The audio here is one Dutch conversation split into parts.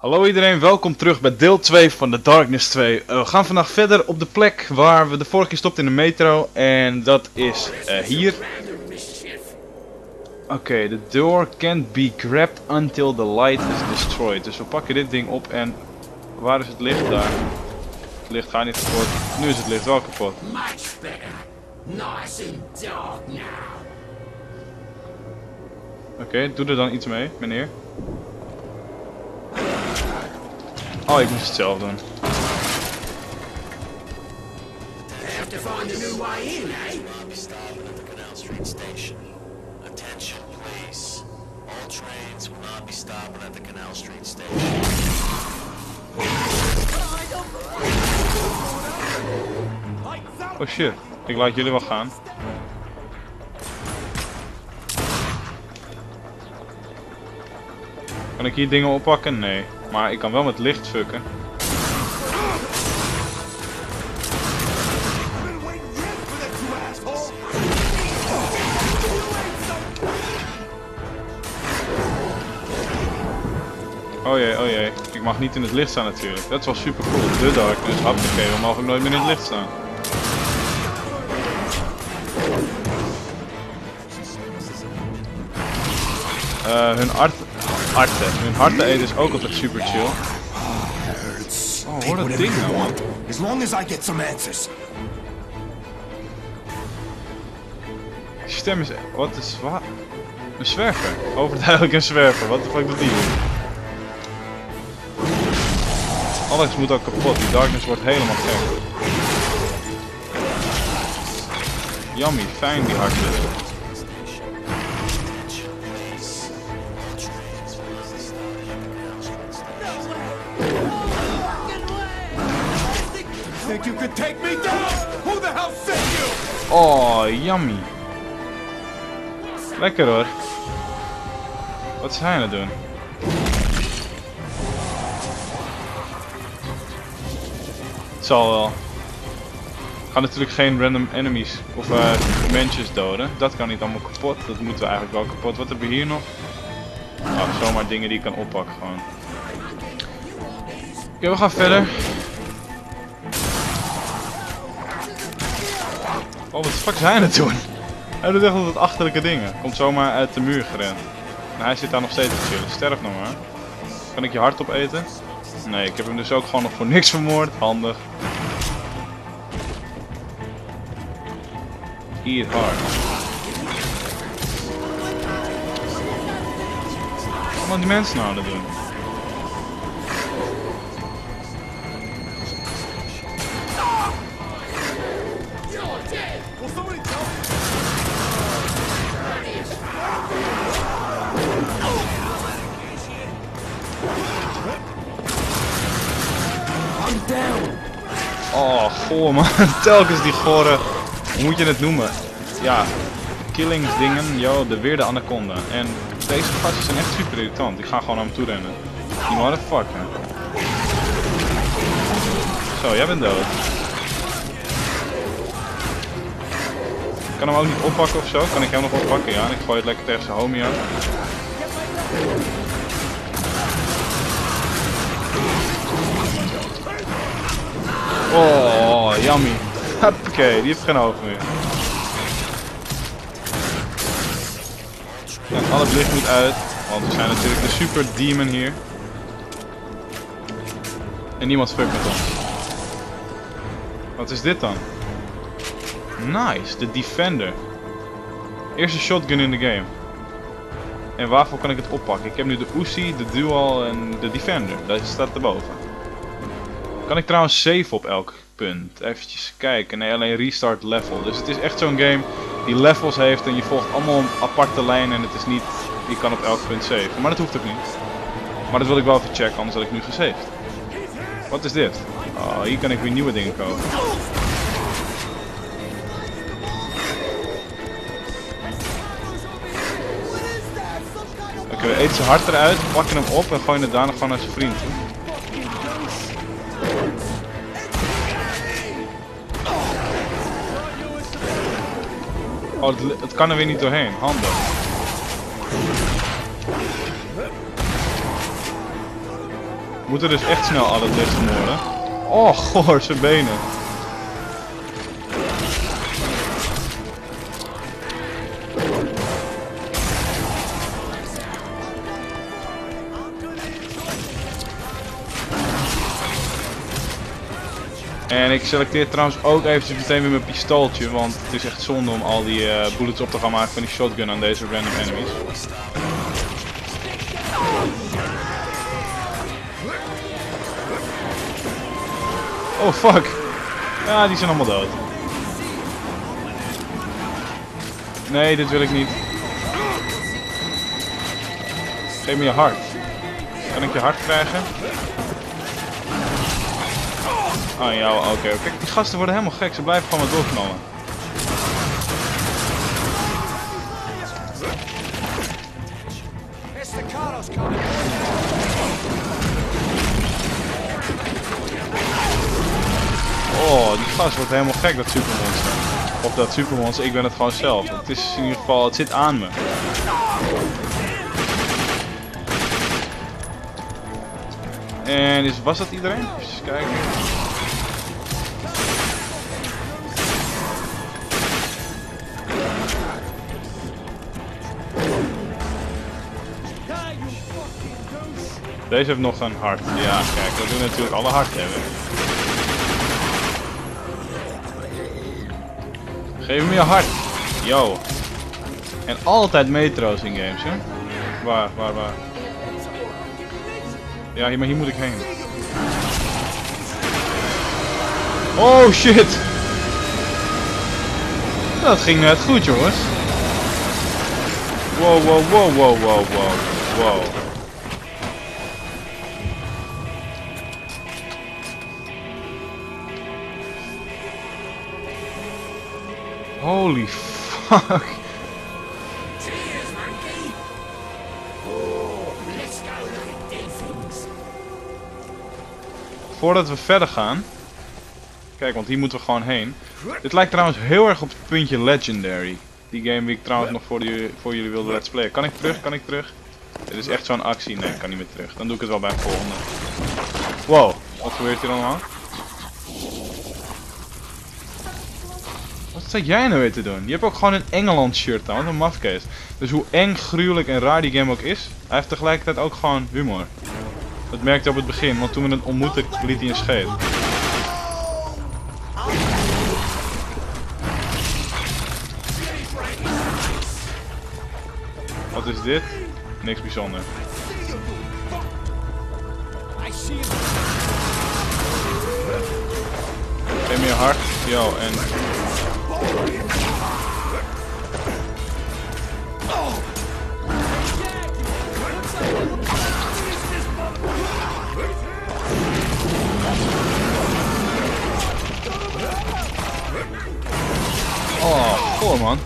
Hallo iedereen, welkom terug bij deel 2 van The Darkness 2. We gaan vandaag verder op de plek waar we de vorige keer stopten in de metro. En dat is hier. Oké, the door can't be grabbed until the light is destroyed. Dus we pakken dit ding op en... Waar is het licht? Daar. Het licht gaat niet kapot. Nu is het licht wel kapot. Oké, doe er dan iets mee, meneer. Oh, ik moest het zelf doen. We staan op de Canal Street Station. Attention, please. All trains will not be stopping at the Canal Street Station. Oh shit, ik laat jullie wel gaan. Kan ik hier dingen oppakken? Nee. Maar ik kan wel met licht fucken. Oh jee, oh jee. Ik mag niet in het licht staan natuurlijk. Dat is wel super cool. The Darkness, hapje, dan mag ik nooit meer in het licht staan. Hun harten eten is ook altijd super chill. Oh, hoor dat ding nou, man. As long as I get some answers. Die stem is... Wat is... Wat? Een zwerver. Overduidelijk een zwerver. Wat de fuck doet die? Alles moet ook kapot. Die Darkness wordt helemaal gek. Yummy, fijn die harten. You could take me down. Who the hell sent you? Oh, yummy. Lekker hoor. Wat is hij aan het doen? Het zal wel. Ik ga natuurlijk geen random enemies of mensjes doden. Dat kan niet allemaal kapot. Dat moeten we eigenlijk wel kapot. Wat hebben we hier nog? Oh, zomaar dingen die ik kan oppakken gewoon. Oké, we gaan verder. Oh, wat de fuck zijn het toen? Hij doet echt altijd achterlijke dingen. Komt zomaar uit de muur gerend. En hij zit daar nog steeds te chillen. Sterf nog maar. Kan ik je hart opeten? Nee, ik heb hem dus ook gewoon nog voor niks vermoord. Handig. Eat hard. Wat allemaal die mensen nou aan het doen? Oh, goh man, telkens die gore, hoe moet je het noemen? Ja, killingsdingen, yo, de weerde anaconda. En deze gastjes zijn echt super irritant, die gaan gewoon naar hem toe rennen. Die motherfucker. Zo, jij bent dood. Ik kan hem ook niet oppakken ofzo, kan ik hem nog oppakken? Ja, en ik gooi het lekker tegen zijn homie aan. Oh, yummy. Hoppakee, die heeft geen hoofd meer. En al het licht moet uit, want we zijn natuurlijk de super demon hier. En niemand fuckt met ons. Wat is dit dan? Nice, de Defender. Eerste shotgun in de game. En waarvoor kan ik het oppakken? Ik heb nu de Uzi, de Dual en de Defender. Dat staat erboven. Kan ik trouwens save op elk punt? Even kijken. Nee, alleen restart level. Dus het is echt zo'n game die levels heeft en je volgt allemaal een aparte lijn en het is niet... Je kan op elk punt saven. Maar dat hoeft ook niet. Maar dat wil ik wel even checken, anders had ik nu gesaved. Wat is dit? Oh, hier kan ik weer nieuwe dingen kopen. Oké, we eten zijn hart eruit, pakken hem op en gooien het daarna gewoon naar zijn vriend. Oh, het kan er weer niet doorheen. Handig. We moeten dus echt snel alle testen worden. Oh, goor, zijn benen. En ik selecteer trouwens ook eventjes meteen weer mijn pistooltje, want het is echt zonde om al die bullets op te gaan maken van die shotgun aan deze random enemies. Oh fuck! Ja, die zijn allemaal dood. Nee, dit wil ik niet. Geef me je hart. Kan ik je hart krijgen? Oh ja, oké. Kijk, die gasten worden helemaal gek. Ze blijven gewoon maar doorknallen. Oh, die gast wordt helemaal gek, dat supermonster. Of dat supermonster, ik ben het gewoon zelf. Het is in ieder geval, het zit aan me. En is, was dat iedereen? Even kijken. Deze heeft nog een hart. Ja, kijk, we doen natuurlijk alle hart hebben. Geef hem je hart. Yo. En altijd metro's in games, hè? Waar? Ja, maar hier moet ik heen. Oh shit! Dat ging net goed, jongens. Wow. Holy fuck. Voordat we verder gaan. Kijk, want hier moeten we gewoon heen. Dit lijkt trouwens heel erg op het puntje Legendary. Die game die ik trouwens nog voor jullie wilde let's playen. Kan ik terug? Dit is echt zo'n actie. Nee, ik kan niet meer terug. Dan doe ik het wel bij het volgende. Wow, wat gebeurt hier allemaal? Wat zat jij nou weer te doen? Je hebt ook gewoon een Engeland shirt aan, wat een mafkees. Dus hoe eng, gruwelijk en raar die game ook is, hij heeft tegelijkertijd ook gewoon humor. Dat merkte ik op het begin, want toen we het ontmoetten liet hij een scheet. Wat is dit? Niks bijzonder. Geef me je hart. Yo, en... Oh, cool man.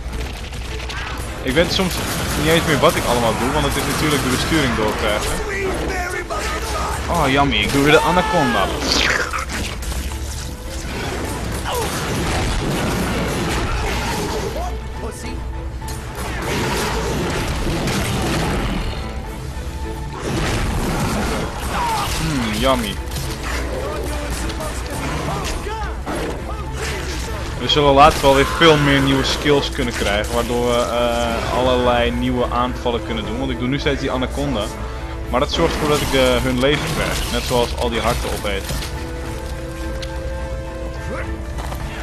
Ik weet soms niet eens meer wat ik allemaal doe, want het is natuurlijk de besturing doorkrijgen. Oh, jammer, ik doe weer de anaconda. Yummy. We zullen later wel weer veel meer nieuwe skills kunnen krijgen, waardoor we allerlei nieuwe aanvallen kunnen doen. Want ik doe nu steeds die anaconda, maar dat zorgt ervoor dat ik hun leven krijg, net zoals al die harten opeten.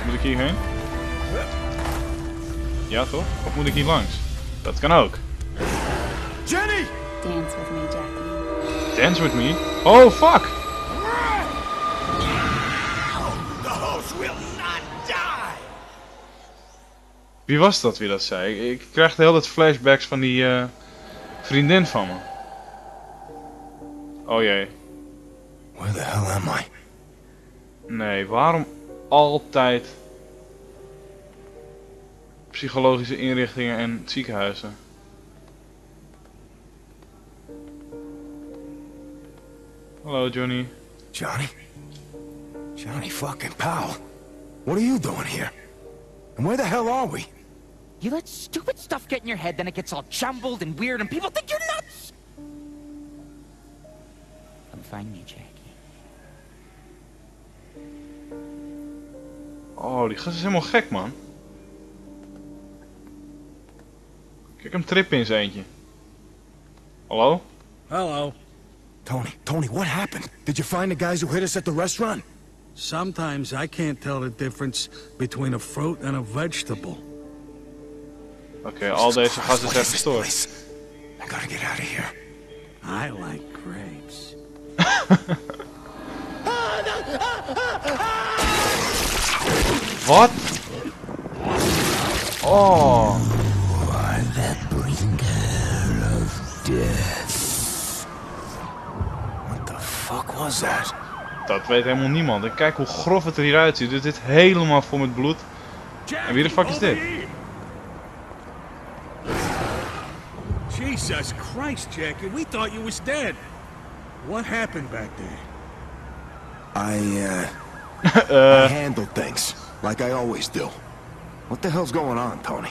Moet ik hierheen? Ja toch? Of moet ik hier langs? Dat kan ook. Jenny! Dance with me, Jackie. Dance with me? Oh fuck! The host will not die. Wie was dat wie dat zei? Ik krijg de hele tijd flashbacks van die vriendin van me. Oh jee. Where the hell am I? Nee, waarom altijd psychologische inrichtingen en ziekenhuizen? Hello, Johnny. Johnny? Johnny fucking Powell. What are you doing here? And where the hell are we? You let stupid stuff get in your head, then it gets all jumbled and weird, and people think you're nuts! I'm and find me, Jackie. Oh, die gast is helemaal gek, man. Kijk hem trippen in zijn eentje. Hallo? Hallo. Tony, what happened? Did you find the guys who hit us at the restaurant? Sometimes I can't tell the difference between a fruit and a vegetable. Oké, al deze gasten zijn verstoord. I gotta get out of here. I like grapes. Wat? Oh. You are the bringer of death. What the fuck was that? Dat weet helemaal niemand. En kijk hoe grof het er hier uitziet. Dit zit helemaal vol met bloed. En wie de fuck is dit? Jesus Christ, Jackie, we thought you was dead. What happened back there? I handle things like I always do. What the hell's going on, Tony?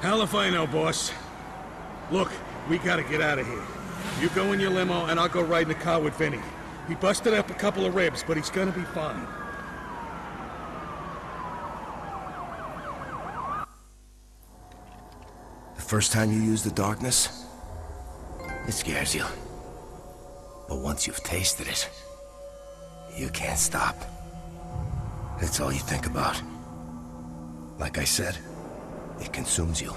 Hell if I know, boss. Look, we gotta get out of here. You go in your limo and I'll go ride in the car with Vinny. He busted up a couple of ribs, but he's gonna be fine. The first time you use the darkness, it scares you. But once you've tasted it, you can't stop. That's all you think about. Like I said, it consumes you.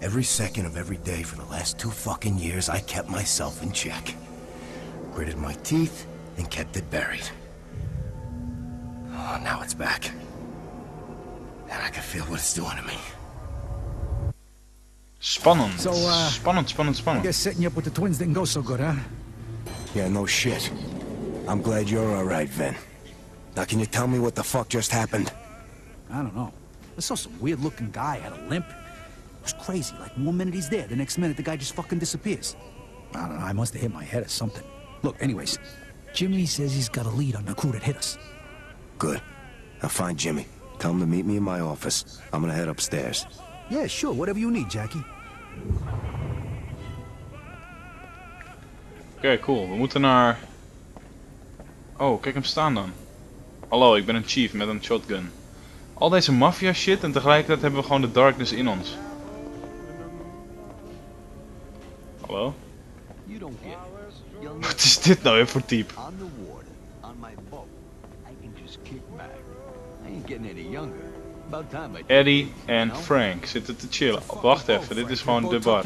Every second of every day for the last 2 fucking years, I kept myself in check. Gritted my teeth and kept it buried. Oh, now it's back. And I can feel what it's doing to me. Spannend. So, spannend. I guess setting you up with the twins didn't go so good, huh? Yeah, no shit. I'm glad you're alright, Vin. Now can you tell me what the fuck just happened? I don't know. I saw some weird looking guy had a limp. It was crazy, like one minute he's there, the next minute the guy just fucking disappears. I don't know, I must have hit my head or something. Look, anyways, Jimmy says he's got a lead on the crew that hit us. Good. Now find Jimmy. Tell him to meet me in my office. I'm gonna head upstairs. Yeah, sure, whatever you need, Jackie. Oké, cool. We moeten naar... Oh, kijk hem staan dan. Hallo, ik ben een chief met een shotgun. Al deze maffia shit en tegelijkertijd hebben we gewoon de darkness in ons. Hallo? Wat is dit nou weer voor type? Eddie en Frank zitten te chillen. Oh, wacht even, dit is gewoon de bar.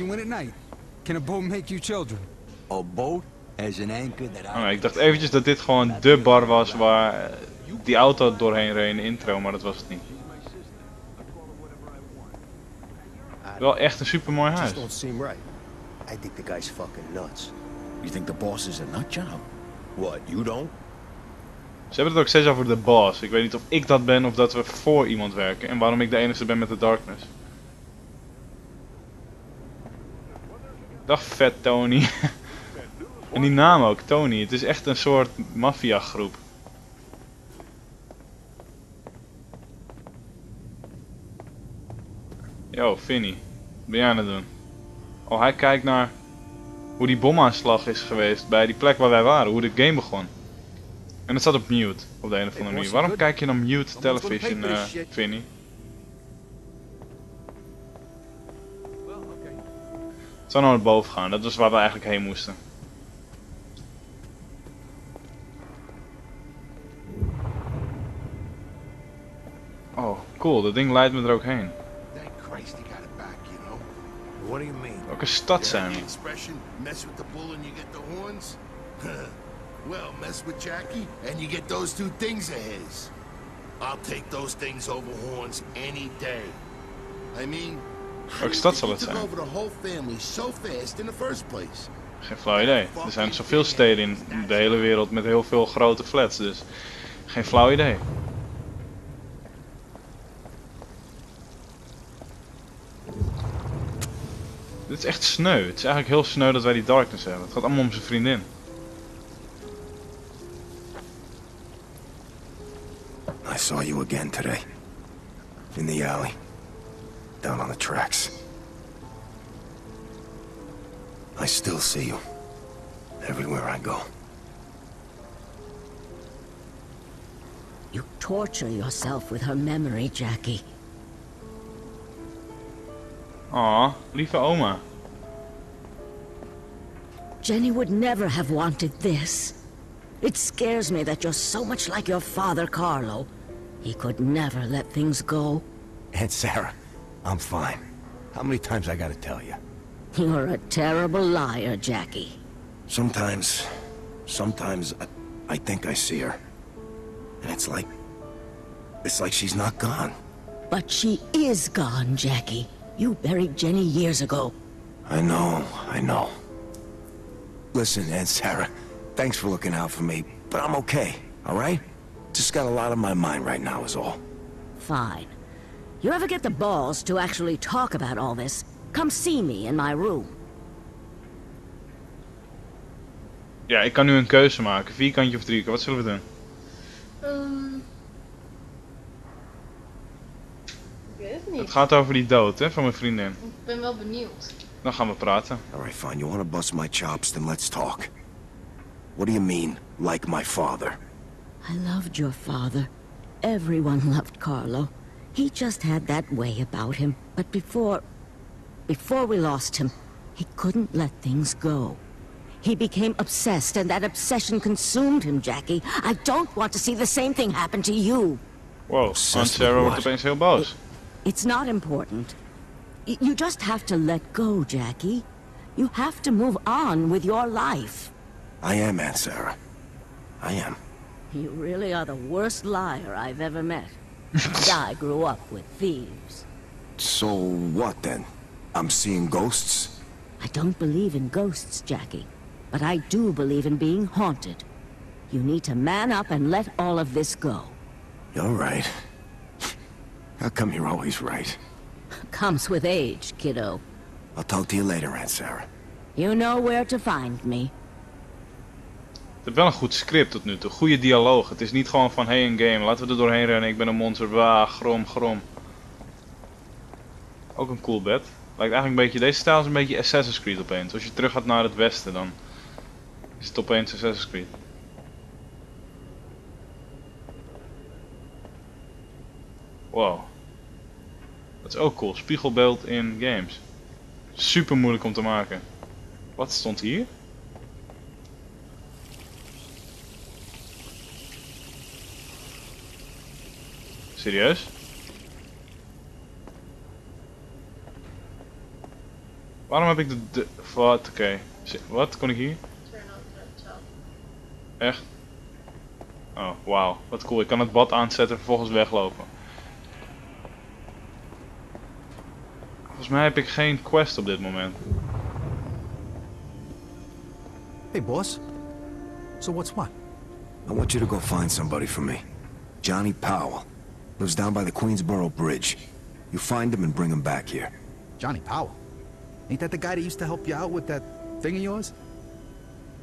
Oh, ik dacht eventjes dat dit gewoon de bar was waar die auto doorheen reed in de intro, maar dat was het niet. Wel echt een super mooi huis. I think the guy's fucking nuts. You think the boss is a nut job? What, you don't? Ze hebben het ook steeds over de boss. Ik weet niet of ik dat ben of dat we voor iemand werken. En waarom ik de enige ben met de darkness. Dag vet Tony. En die naam ook, Tony. Het is echt een soort maffiagroep. Yo, Vinny. Wat ben jij aan het doen? Oh, hij kijkt naar hoe die bomaanslag is geweest bij die plek waar wij waren, hoe de game begon. En het staat op mute, op de een of andere manier. Waarom kijk je naar mute television, Vinny? Het zou nou naar boven gaan, dat was waar we eigenlijk heen moesten. Oh, cool, dat ding leidt me er ook heen. Welke stad zijn we? Welke stad zal het zijn? Geen flauw idee. Er zijn zoveel steden in de hele wereld met heel veel grote flats, dus geen flauw idee. Dit is echt sneu. Het is eigenlijk heel sneu dat wij die darkness hebben. Het gaat allemaal om zijn vriendin. I saw you again today. In the alley. Down on the tracks. I still see you. everywhere I go. You torture yourself with her memory, Jackie. Aw, lieve oma. Jenny would never have wanted this. It scares me that you're so much like your father, Carlo. He could never let things go. Aunt Sarah, I'm fine. How many times I gotta tell you? You're a terrible liar, Jackie. Sometimes I think I see her. And it's like she's not gone. But she is gone, Jackie. You buried Jenny years ago. I know. Listen, Aunt Sarah, thanks for looking out for me, but I'm okay, all right? Just got a lot on my mind right now is all. Fine. You ever get the balls to actually talk about all this, come see me in my room. Ja, ik kan nu een keuze maken. Vierkantje of driehoek, wat zullen we doen? Ik weet het niet. Het gaat over die dood, hè, van mijn vriendin. Ik ben wel benieuwd. Dan gaan we praten. Alright, fine. You want to bust my chops? Then let's talk. What do you mean, like my father? I loved your father. Everyone loved Carlo. He just had that way about him. But before we lost him, he couldn't let things go. He became obsessed, and that obsession consumed him, Jackie. I don't want to see the same thing happen to you. Wow, Aunt Sarah wordt opeens heel boos. It's not important. You just have to let go, Jackie. You have to move on with your life. I am, Aunt Sarah. I am. You really are the worst liar I've ever met. I grew up with thieves. So what then? I'm seeing ghosts? I don't believe in ghosts, Jackie. But I do believe in being haunted. You need to man up and let all of this go. You're right. How come you're always right? Comes with age, kiddo. I'll talk to you later, Aunt Sarah. You know where to find me. Het is wel een goed script tot nu toe, goede dialoog. Het is niet gewoon van hey een game, laten we er doorheen rennen, ik ben een monster, bah, grom. Ook een cool bed. Lijkt eigenlijk een beetje, deze stijl is een beetje Assassin's Creed opeens. Als je terug gaat naar het westen dan is het opeens Assassin's Creed. Wow. Dat is ook cool, spiegelbeeld in games. Super moeilijk om te maken. Wat stond hier? Serieus? Waarom heb ik de wat? Oké. Wat kon ik hier? Echt? Oh, wauw. Wat cool. Ik kan het bad aanzetten en vervolgens weglopen. Volgens mij heb ik geen quest op dit moment. Hey boss. So what's what? I want you to go find somebody for me. Johnny Powell. Lives down by the Queensboro Bridge. You find him and bring him back here. Johnny Powell? Ain't that the guy that used to help you out with that thing of yours?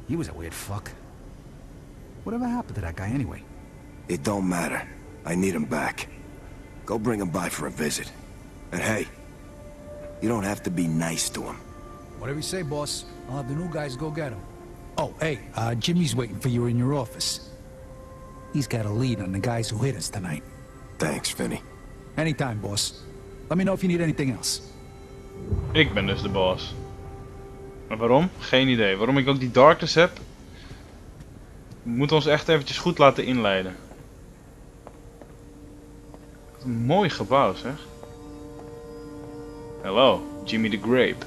He was a weird fuck. Whatever happened to that guy anyway? It don't matter. I need him back. Go bring him by for a visit. And hey, you don't have to be nice to him. Whatever you say, boss. I'll have the new guys go get him. Oh, hey, Jimmy's waiting for you in your office. He's got a lead on the guys who hit us tonight. Thanks, Vinny. Anytime, boss. Let me know if you need anything else. Ik ben dus de boss. Maar waarom? Geen idee. Waarom ik ook die Darkness heb? We moeten ons echt eventjes goed laten inleiden. Wat een mooi gebouw, zeg. Hello, Jimmy the Grape.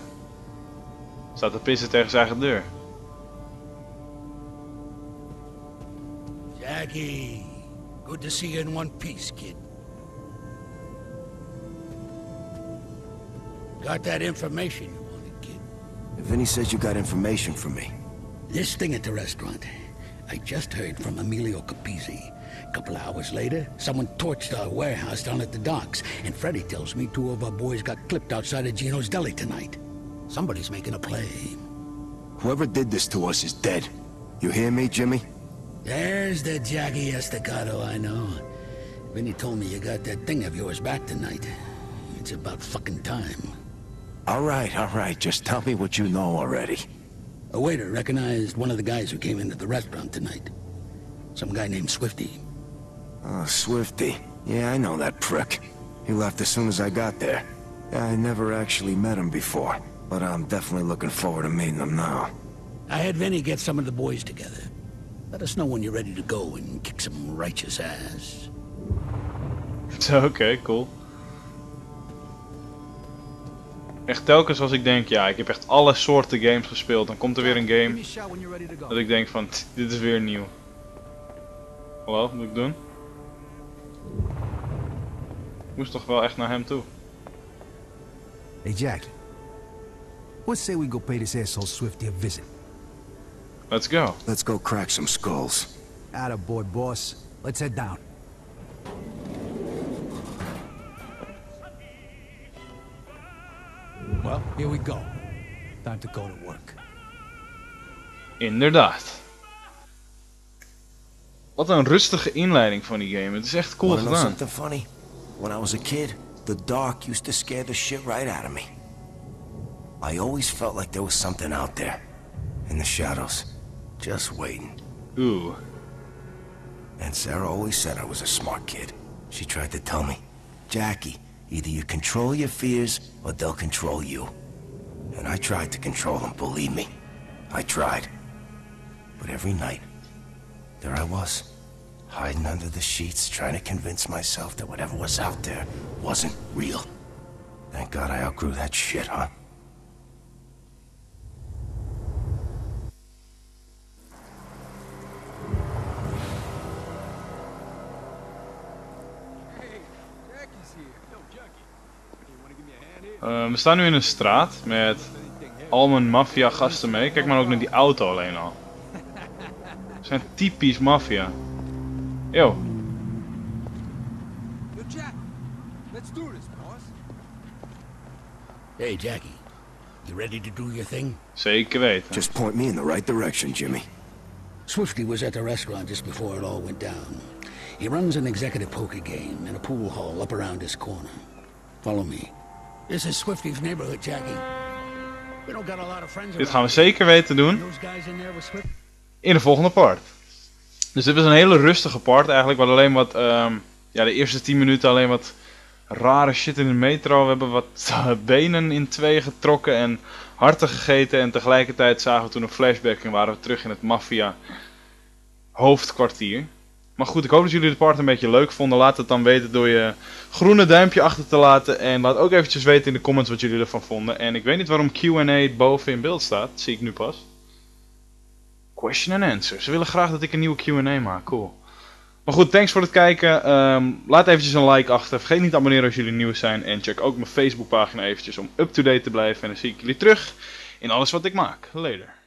Staat te pissen tegen zijn eigen deur. Jackie. Good to see you in one piece, kid. Got that information you wanted, kid. Vinny says you got information for me. This thing at the restaurant. I just heard from Emilio Capizzi. A couple hours later, someone torched our warehouse down at the docks. And Freddy tells me two of our boys got clipped outside of Gino's Deli tonight. Somebody's making a play. Whoever did this to us is dead. You hear me, Jimmy? There's the Jackie Estacado I know. Vinny told me you got that thing of yours back tonight. It's about fucking time. All right, just tell me what you know already. A waiter recognized one of the guys who came into the restaurant tonight. Some guy named Swiftie. Oh, Swiftie. Yeah, I know that prick. He left as soon as I got there. I never actually met him before, but I'm definitely looking forward to meeting him now. I had Vinny get some of the boys together. Let us know when you're ready to go and kick some righteous ass. Okay, cool. Echt telkens als ik denk, ja, ik heb echt alle soorten games gespeeld. Dan komt er weer een game dat ik denk van, dit is weer nieuw. Hallo, wat moet ik doen? Ik moest toch wel echt naar hem toe. Hey Jackie, what say we go pay this asshole Swiftie a visit? Let's go. Let's go crack some skulls. Attaboy, boss. Let's head down. Well, here we go. Time to go to work. Inderdaad. Wat een rustige inleiding van die game. Het is echt cool gedaan. Something funny. When I was a kid, the dark used to scare the shit right out of me. I always felt like there was something out there, in the shadows, just waiting. Ooh. And Sarah always said I was a smart kid. She tried to tell me, Jackie, either you control your fears or they'll control you. And I tried to control them, believe me. I tried. But every night, there I was, hiding under the sheets, trying to convince myself that whatever was out there wasn't real. Thank God I outgrew that shit, huh? We staan nu in een straat met al mijn maffia gasten mee. Kijk maar ook naar die auto alleen al. Ze zijn typisch maffia. Yo. Hey Jackie, you ready to do your thing? Zeker weten. Just point me in the right direction, Jimmy. Swiftie was at the restaurant just before it all went down. He runs an executive poker game in a pool hall up around his corner. Follow me. This is Swiftie's neighborhood, Jackie. We don't got a lot of friends. Dit gaan we zeker weten doen in de volgende part. Dus dit was een hele rustige part eigenlijk, waar alleen wat, ja, de eerste 10 minuten alleen wat rare shit in de metro. We hebben wat benen in twee getrokken en harten gegeten en tegelijkertijd zagen we toen een flashback en waren we terug in het maffia hoofdkwartier. Maar goed, ik hoop dat jullie de part een beetje leuk vonden. Laat het dan weten door je groene duimpje achter te laten. En laat ook eventjes weten in de comments wat jullie ervan vonden. En ik weet niet waarom Q&A boven in beeld staat. Dat zie ik nu pas. Question and answer. Ze willen graag dat ik een nieuwe Q&A maak. Cool. Maar goed, thanks voor het kijken. Laat eventjes een like achter. Vergeet niet te abonneren als jullie nieuw zijn. En check ook mijn Facebookpagina eventjes om up-to-date te blijven. En dan zie ik jullie terug in alles wat ik maak. Later.